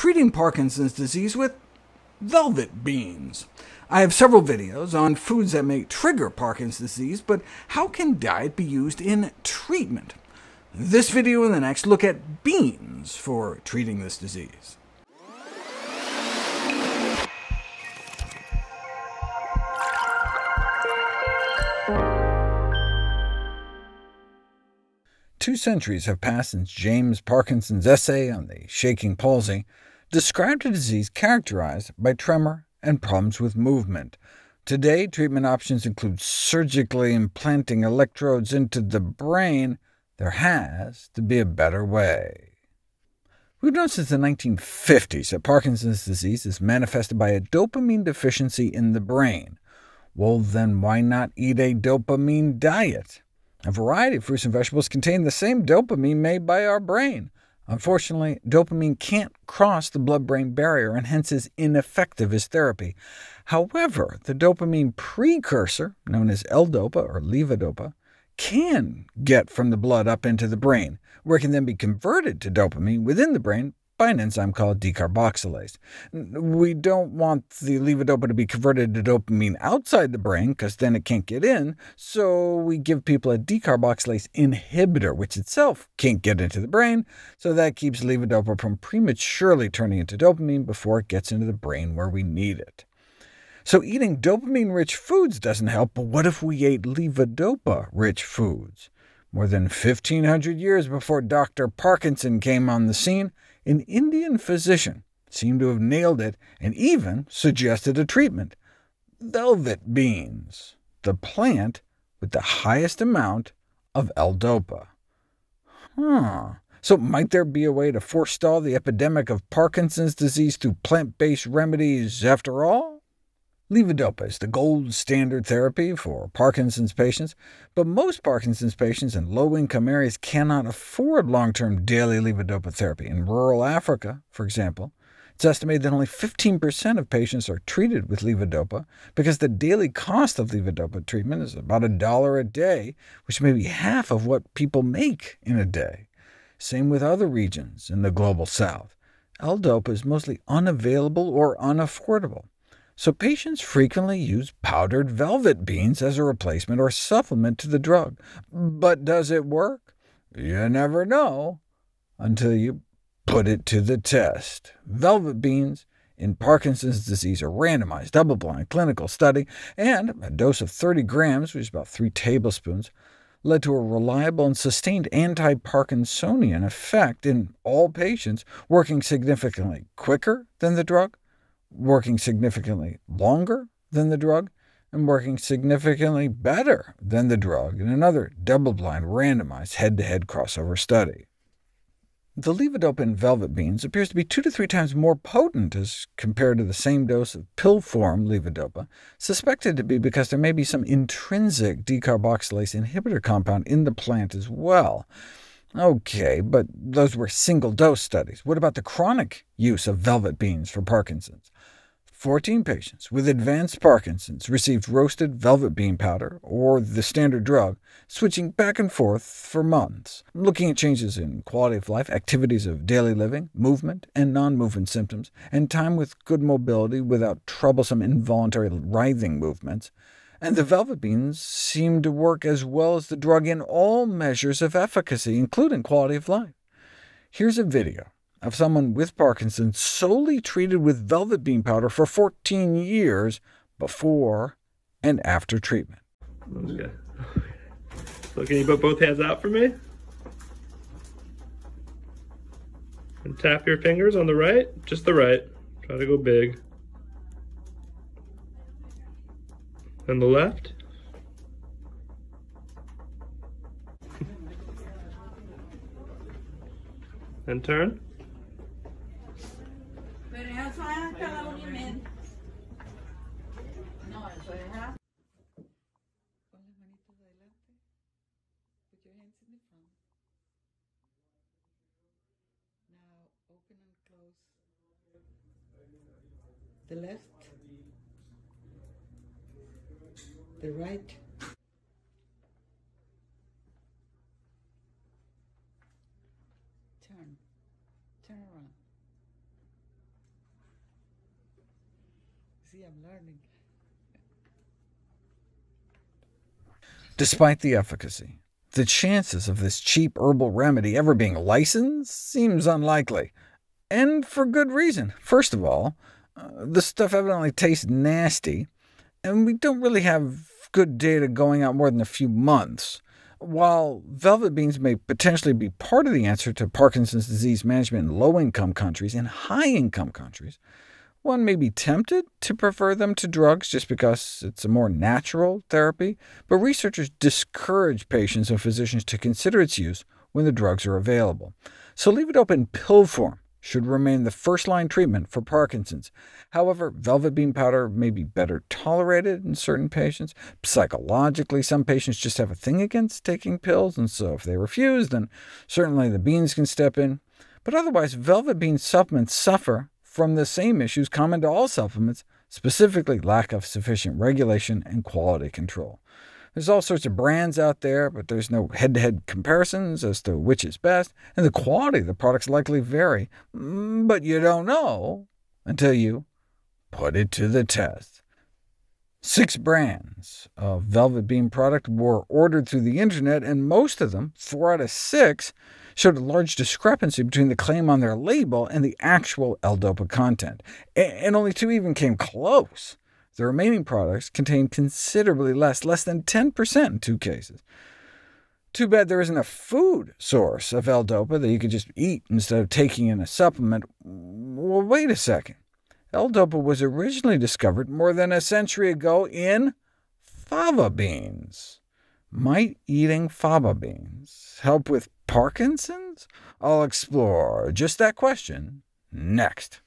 treating Parkinson's disease with velvet beans. I have several videos on foods that may trigger Parkinson's disease, but how can diet be used in treatment? This video and the next look at beans for treating this disease. Two centuries have passed since James Parkinson's essay on the shaking palsy described a disease characterized by tremor and problems with movement. Today, treatment options include surgically implanting electrodes into the brain. There has to be a better way. We've known since the 1950s that Parkinson's disease is manifested by a dopamine deficiency in the brain. Well, then why not eat a dopamine diet? A variety of fruits and vegetables contain the same dopamine made by our brain. Unfortunately, dopamine can't cross the blood-brain barrier, and hence is ineffective as therapy. However, the dopamine precursor, known as L-dopa or levodopa, can get from the blood up into the brain, where it can then be converted to dopamine within the brain by an enzyme called decarboxylase. We don't want the levodopa to be converted to dopamine outside the brain, because then it can't get in, so we give people a decarboxylase inhibitor, which itself can't get into the brain, so that keeps levodopa from prematurely turning into dopamine before it gets into the brain where we need it. So eating dopamine-rich foods doesn't help, but what if we ate levodopa-rich foods? More than 1,500 years before Dr. Parkinson came on the scene, an Indian physician seemed to have nailed it and even suggested a treatment: velvet beans, the plant with the highest amount of L-dopa. So might there be a way to forestall the epidemic of Parkinson's disease through plant-based remedies after all? Levodopa is the gold standard therapy for Parkinson's patients, but most Parkinson's patients in low-income areas cannot afford long-term daily levodopa therapy. In rural Africa, for example, it's estimated that only 15% of patients are treated with levodopa, because the daily cost of levodopa treatment is about $1 a day, which may be half of what people make in a day. Same with other regions in the global south. L-dopa is mostly unavailable or unaffordable. So patients frequently use powdered velvet beans as a replacement or supplement to the drug. But does it work? You never know until you put it to the test. Velvet beans in Parkinson's disease, a randomized, double-blind clinical study, and a dose of 30 grams, which is about 3 tablespoons, led to a reliable and sustained anti-Parkinsonian effect in all patients, working significantly quicker than the drug, working significantly longer than the drug, and working significantly better than the drug in another double-blind, randomized, head-to-head crossover study. The levodopa in velvet beans appears to be 2 to 3 times more potent as compared to the same dose of pill-form levodopa, suspected to be because there may be some intrinsic decarboxylase inhibitor compound in the plant as well. OK, but those were single-dose studies. What about the chronic use of velvet beans for Parkinson's? 14 patients with advanced Parkinson's received roasted velvet bean powder, or the standard drug, switching back and forth for months, looking at changes in quality of life, activities of daily living, movement and non-movement symptoms, and time with good mobility without troublesome involuntary writhing movements. And the velvet beans seemed to work as well as the drug in all measures of efficacy, including quality of life. Here's a video of someone with Parkinson's solely treated with velvet bean powder for 14 years before and after treatment. Okay. So can you put both hands out for me? And tap your fingers on the right, just the right. Try to go big. And the left. And turn. Now open and close the left, the right. Turn around. See, I'm learning. Despite the efficacy, the chances of this cheap herbal remedy ever being licensed seems unlikely, and for good reason. First of all, the stuff evidently tastes nasty, and we don't really have good data going out more than a few months. While velvet beans may potentially be part of the answer to Parkinson's disease management in low-income countries and high-income countries, one may be tempted to prefer them to drugs just because it's a more natural therapy, but researchers discourage patients and physicians to consider its use when the drugs are available. So levodopa in pill form should remain the first-line treatment for Parkinson's. However, velvet bean powder may be better tolerated in certain patients. Psychologically, some patients just have a thing against taking pills, and so if they refuse, then certainly the beans can step in. But otherwise, velvet bean supplements suffer from the same issues common to all supplements, specifically lack of sufficient regulation and quality control. There's all sorts of brands out there, but there's no head-to-head comparisons as to which is best, and the quality of the products likely vary. But you don't know until you put it to the test. 6 brands of velvet bean product were ordered through the internet, and most of them, 4 out of 6, showed a large discrepancy between the claim on their label and the actual L-Dopa content, and only 2 even came close. The remaining products contained considerably less than 10% in 2 cases. Too bad there isn't a food source of L-Dopa that you could just eat instead of taking in a supplement. Well, wait a second. L-Dopa was originally discovered more than a century ago in fava beans. Might eating fava beans help with Parkinson's? I'll explore just that question next.